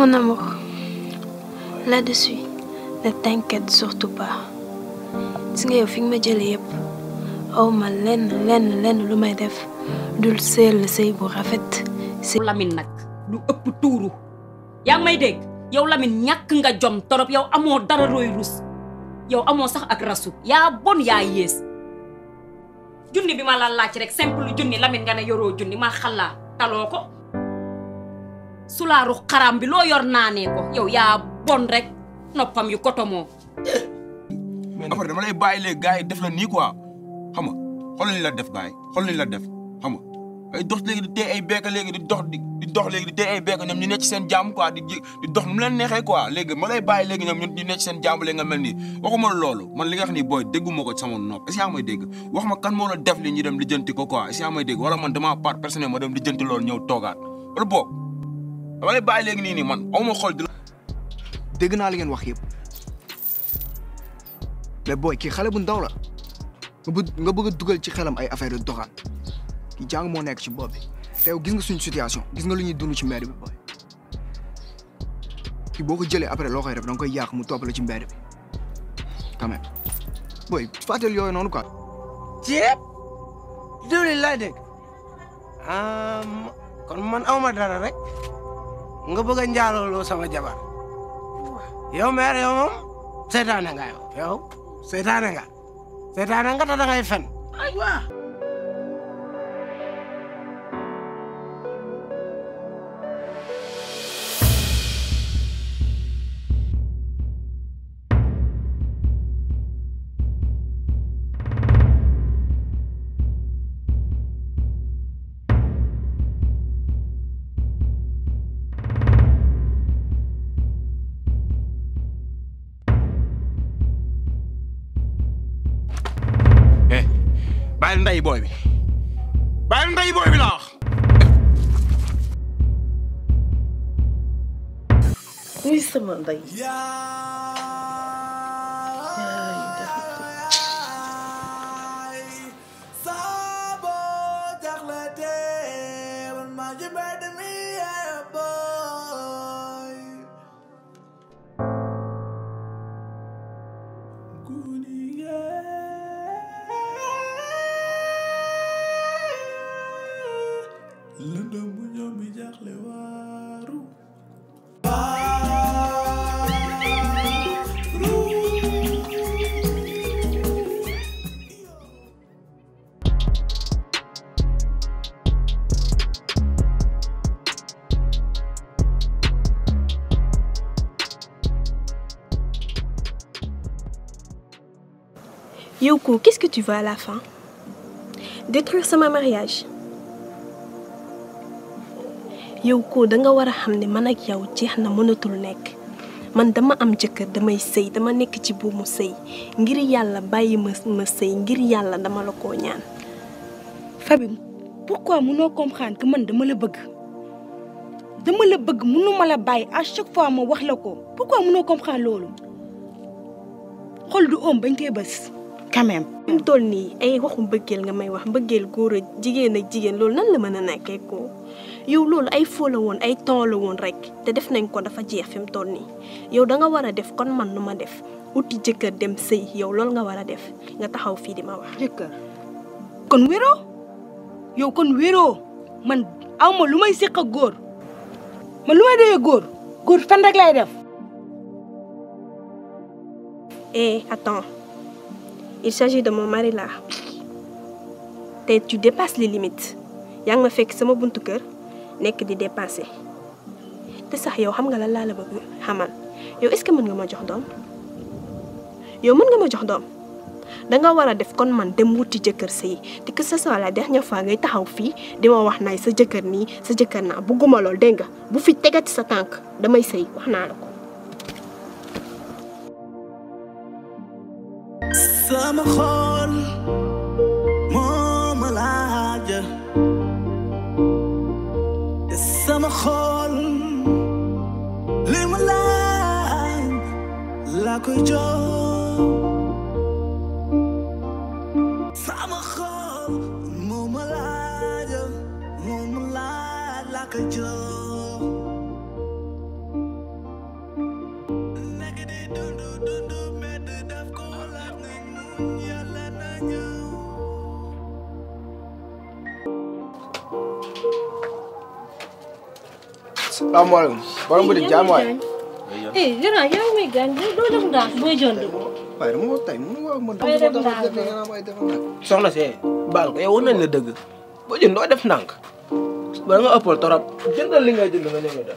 Mon amour, là-dessus, ne t'inquiète surtout pas. Si tu as fait mes jolies, oh ma laine, le maïdef, dulce, le seibo rafet, c'est la mine, le uputuru. Y'a maïdek, y'a la mine, y'a qu'un jom, torop, y'a amour d'arroïrus. Y'a amour sa agrasu, y'a bon y'a yes. Junni bi ma la laaj rek simple junni lamine nga ne yoroo junni ma xalla taloo ko sulaaru xaram bi loo yor naanee ko yow yaa bon rek noppam yu kotomoo. mais après dama lay bàyyi les gars yi def la nii quoi xam nga xool li la def gars yi xool li la def xam nga ay dox léegi di tee ay beek léegi di dox léegi di tee ay beek ñoom ñu nekk ci seen jàmm quoi di dox nu mu leen neexee quoi léegi ma lay bàyyi léegi ñoom ñu nekk ci seen jàmm léegi nga mel nii waxuma loolu man li nga xam ni booy dégguma ko sama nopp est-ce que yaa may dégg wax ma kan moo la def li ñu dem lijjanti ko quoi est-ce que yaa may dégg wala man dama part personnel ma dem lijjanti loolu ñëw toogaat wala boog dama lay bàyyi léegi nii nii man awma xool di la dégg naa li ngeen wax yëpp mais booy kii xale bu ndaw la nga bëgg a dugal ci xelam ay affaire yu doxaat jàng moo nekk ci bopp bi te gis nga suñu situation gis nga lu ñuy dund ci mbedd bi booy kii boo ko jëlee après loo koy def da nga koy yàq mu topp la ci mbedd bi quand même booy fàttali yooyu noonu quoi. ceeb diwlin laa dégg kon man awma dara rek nga bëgg a njaalooloo sama jabar yow mère yow moom seetaane nga yow seetaane nga te da ngay fen ay waa Nday boy bi bàyyi nday boy bi la wax. muy sama nday. Yoko, qu'est-ce que tu veux à la fin? Détruire sama mariage. Yoko, tu dois savoir que toi et moi, nous ne pouvons pas être. Moi, j'ai un jëkkër, damay sëy, dama nekk ci buumu sëy. Ngir Yàlla bàyyi ma sëy, ngir Yàlla dama la ko ñaan. Fabine, pourquoi mënoo comprendre que man dama la bëgg? Dama la bëgg, mënuma la bàyyi à chaque fois ma wax la ko. Pourquoi mënoo comprendre loolu? Xol du homme bañ koy bës. Quand même. Je suis dit que je suis bëggeel nga may wax bëggeel góor ak jigéen ak jigéen loolu nan la mën a nekkee ko yow loolu ay fo la woon ay temps la woon rek te def nañ ko dafa jeex fi mu toll nii yow da nga war a def kon man nu ma def uti jëkkër dem sëy yow loolu nga war a def nga taxaw fii di ma wax. Jëkkër kon wéroo yow kon wéroo man aw ma lu may séq ak góor man lu may doyee góor góor fan rek lay def. Eh attends. Il s'agit de mon mari là. Tu dépasses les limites. Tu me fais que c'est mon bon cœur que de dépasser. Tu sais, tu sais ce que est-ce que tu peux me donner un homme? Tu peux me donner un homme? Tu dois faire comme moi, je vais te dire que ce soit la dernière fois que tu es ici, je vais te dire que c'est ton cœur, c'est ton cœur. Je ne veux pas ça. Si tu es sur ta tank, je vais te dire ça. Sama xol moom laaj sama xol li mu laaj la koy jox sama xol moom laaj la koy jox Assalamualaikum. Barang boleh jamuai. Jangan jangan megan. Dua jam dah. Dua jam tu. Bayar mau time mau. Bayar dah. Soalnya saya bang. Eh, orang ni deg. Boleh nak ada senang. Barang apa terap. Jangan lingga je dengan yang ada.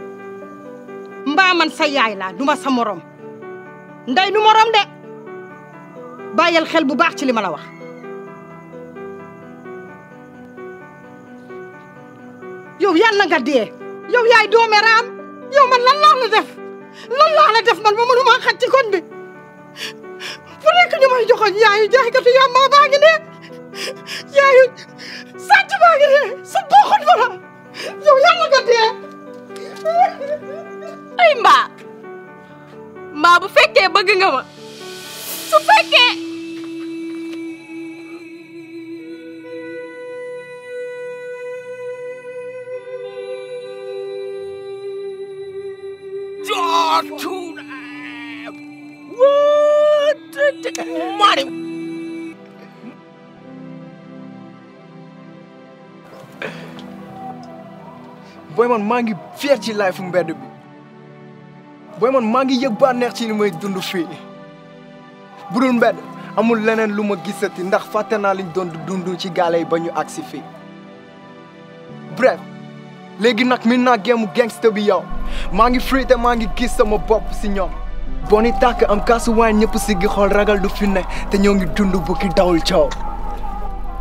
mbaa man sa yaay laa duma sa morom ndey du morom de bàyyil xel bu baax ci li ma la wax yow yàlla nga dee yow yaay doomeeraam yow man lan laa la def lan laa la def man ba mënuma xaj ci kon bi fu nekk ñu may joxoon yaayu jaaykatu yàmbaa baa ngi ne yaayu sàcc baa ngi ne sa bokkut ma la yow yàlla nga dee ay mbaa mbaa bu fekkee bëgg nga ma su fekkee jootuna waati boy man maa ngi fier ci life mbedd bi boy man maa ngi yëg bànneex ci li may dund fii bu dul mbedd amul leneen lu ma gisati ndax fàtte naa liñ doon dund ci gaale yi ba ñu agsi fii bref léegi nag min naa géemu gangster bi yow maa ngi free te maa ngi gis sama bopp si ñoom boo ni tàkk am kaasu wine ñëpp siggi xool ragal du fi ne te ñoo ngi dund bukki dawul coow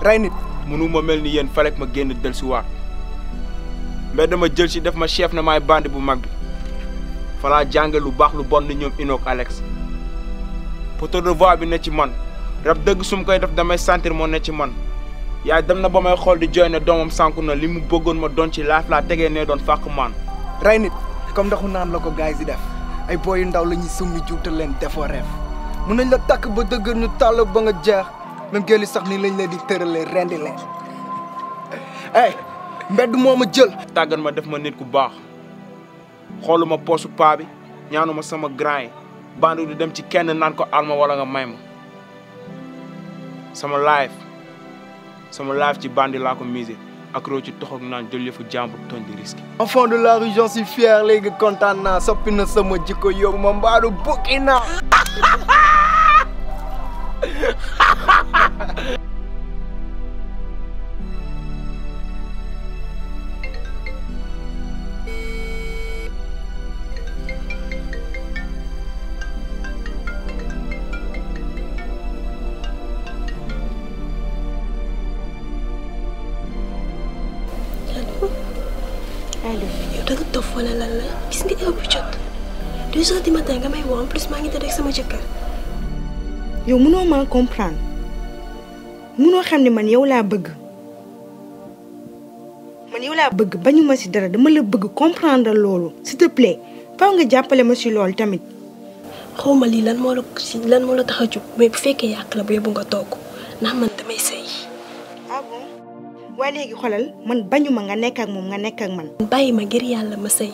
rey nit mënu ma mel ni yéen falek ma génn del si waat mbedd ma jël si def ma chef na maay bandi bu mag bi fala jànge lu baax lu bon ni ñoom Inook Alex poteau de voix bi ne ci man rab dëgg su ma koy def damay sentir moo ne ci man yaay dem na ba may xool di jooy ne doomam sànku na li mu bëggoon ma doon ci laaf laa tegee ne doon fàq maan. rey nit comme ndaxu naan la ko gars yi def ay booy yu ndaw la ñuy summi juutal leen defoo reef mun nañ la takk ba dëgg ñu tàll ba nga jeex même géej sax nii lañ leen di tëralee rendi leen ay mbedd moo ma jël. tàggat ma def ma nit ku baax. xooluma poosu paa bi ñaanuma sama grand yi bandu di dem ci kenn naan ko alma wala nga may ma sama life ci bandi laa ko misé ak roo ci toxog naan jël yëfu jàmbur toñ di risque. enfant de la région si fier léegi kontaan naa soppi na sama jikko yóbbu ma mbaadu bukki naa. wala lan la gis nga heure bu jot 2h du matin nga may woo en plus maa ngi tëddeeg sama jëkkër. yow mënoo maa comprendre mënoo xam ne man yow laa bëgg bañu ma si dara dama la bëgg comprendre loolu s'il te plaît faaw nga jàppale ma si loolu tamit. xaw ma lii lan moo la tax a jub mais bu fekkee yàq la bu yóbbu nga toog ndax man damay sëy. ah bon. waaye léegi xoolal man bañu ma nga nekk ak moom nga nekk ak man. bàyyi ma ngir yàlla ma sëy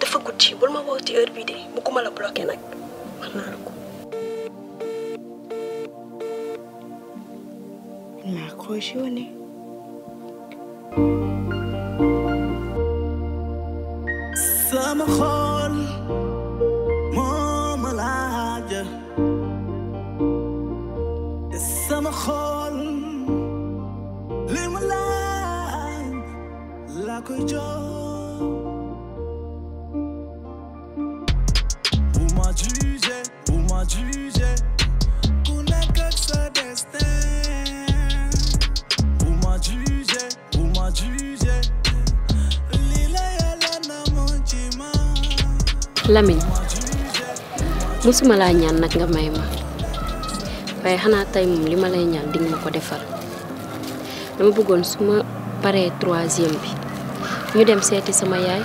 dafa guddi bul ma woo ci heure bii de bu ko ma la bloqué nag wax naa la ko. maa cautionné. sama xol moo ma laaj sama xol. Like a joke. Lamine musuma laa ñaan nag nga may ma waaye xanaa tey moom li ma lay ñaan ding ma ko defal dama bëggoon suma paré 3e bi ñu dem seeti sama yaay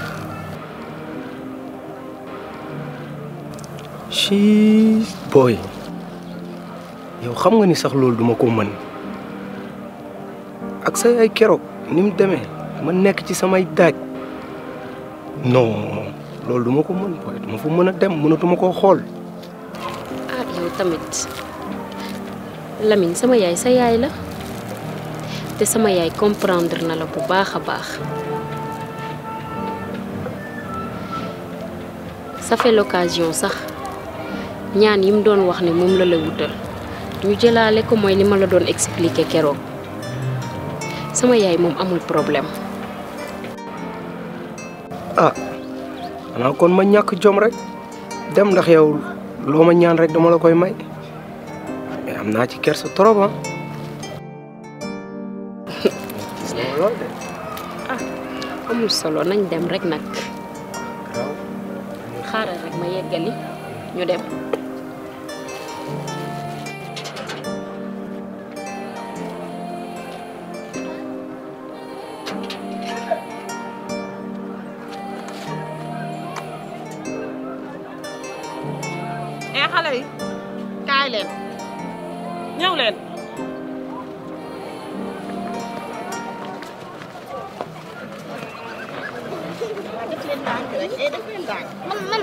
ci boy yow xam nga ni sax loolu duma ko mën ak say ay kérok nim démé ma nekk ci samay daaj non loolu duma ko mën boy duma fu mëna dem mënatuma ko xool ah yow tamit Lamine sama yaay sa yaay la té sama yaay comprendre na la bu baaxa baax ça fait l'occasion sax ñaan yim doon wax ne mom la la wutal ñu jëlalé ko moy lima la doon expliquer kérok sama yaay mom amul problème ah ana kon ma ñak jom rek dem ndax yow loma ñaan rek dama la koy may amna ci kersa trop hein ah amul solo nañ dem rek nak xaaral rek ma yeggali ñu dem xalé kay len ñew len man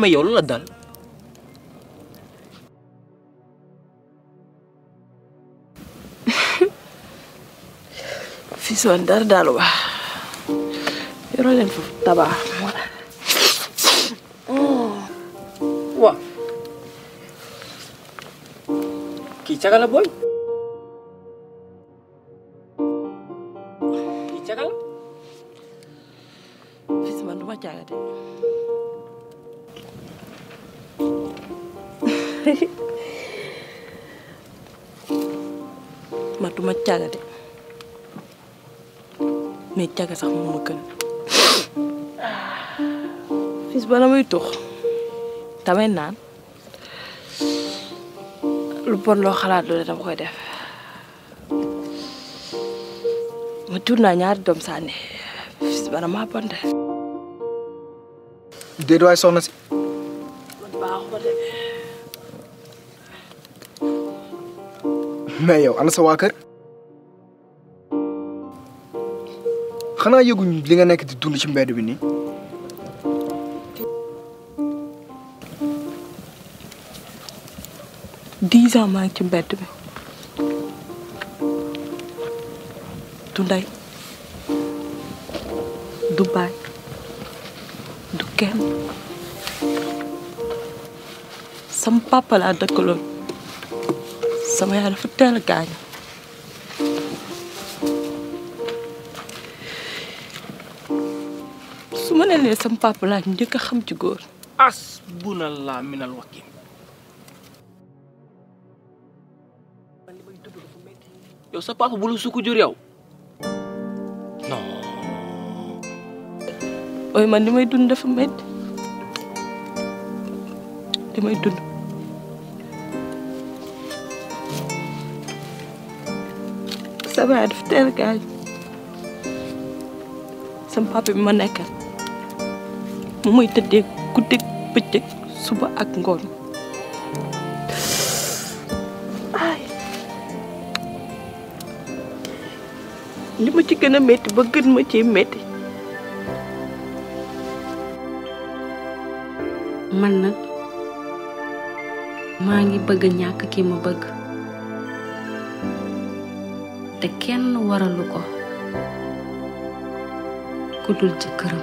mais yow la dal fi son dar dal wa yoro len fu taba wa ki cagala boy ki cagala fi son duma caga de ma duma tiaga de mais tiaga sax moma gën fils bala muy tux tamay naan lu bon lo xalaat do dama koy def ma tourna ñaar dom sané fils bala ma bonde de doy soxna ci mais yow ana sa waa kër xana yeguñ li nga nekk di dund ci mbedd bi ni dix ans maa ngi ci mbedd bi du ndey du baay du kenn sama papa laa dëkkaloon sama yaay dafa teel a gaañ su ma nee sama papa laa njëkk a xam ci góor asbunallah minal wakim Eu să fac bulu sucu juriau. No. Oi, mande mai dun da famed. Te mai dun. Să văd ftel gai. Să papi mă necă. Mă mai tăde cu tec pecec suba ak ngon. Li ma ci gëna metti ba gën ma ci metti man nak ma ngi bëgg ñak ki ma bëgg te kenn waralu ko ku dul ci kërëm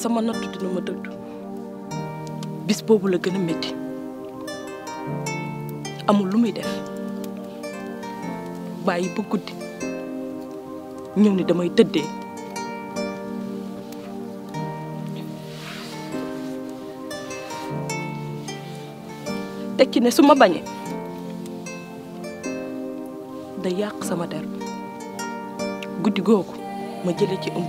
sama nattu dina ma dëddu bis boobu la gëna metti amul lu muy def bàyyi bu guddi ñëw ni damay tëddee teg ci ne su ma bañee da yàq sama der guddi googu ma jële ci ëmb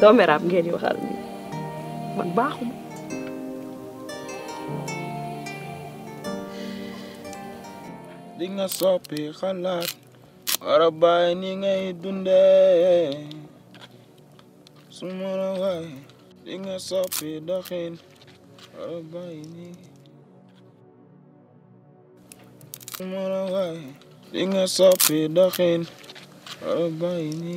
doomeram ngeen di waxal ni man baaxuma dinga soppi xalaat wara baay ni ngay dundee suma la waay dinga soppi doxin wara baay ni suma la waay dinga soppi doxin wara baay ni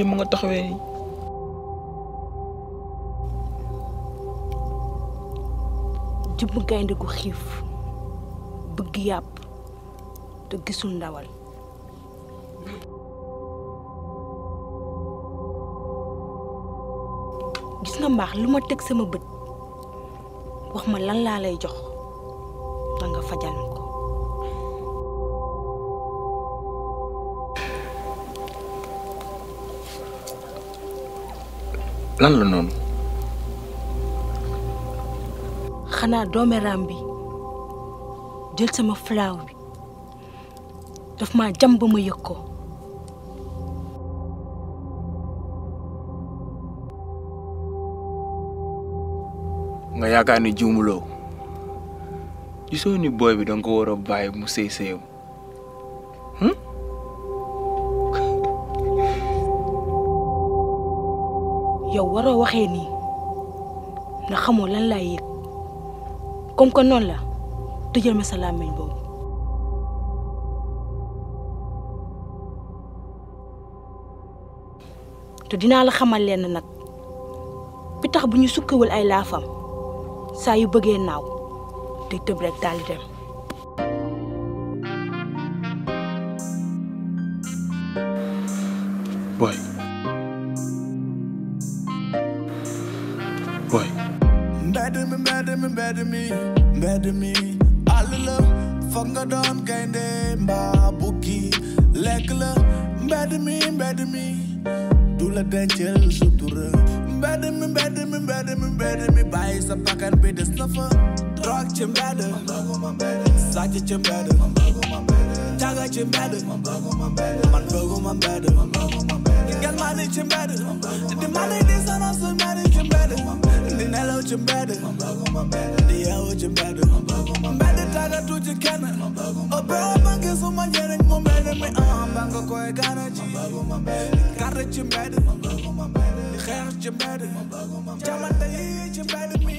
jëm nga taxawé ni jëm gaynde gu xiif bëgg yàpp te gisul ndawal gis nga mbaax lu ma teg sama bët wax ma lan laa lay jox da nga fajal ko lan la non xana doomeram bi jël sama flaw bi daf ma jam ba ma yëg ko nga yaakaar ni juumuloo gisoo ni boy bi danga ko war a bàyyi mu sëy sëyam yow waro waxé ni na xamoo lan la yek comme que non la tejel ma salamagn bobu te dina la xamal len nak bi tax buñu sukkewul ay lafam sa yu bëggé naaw te teub rek dal dem boy Mad at me, all alone. Fuck, I don't gain them. Babuki, like love. Badmi, do la danger sutura. Badmi, buy sa pakan beda sluffer. Drug chembada, saje chembada, chaga chembada, manbago mambada, gal mani chembada, the mani desana so mani chembada, the nelo chembada, the yao chembada, mbada chaga tu chikana, obera mangi so manjere mbada me ambango koe ganaji, karre chembada, the khair chembada, chamata ye chembada me.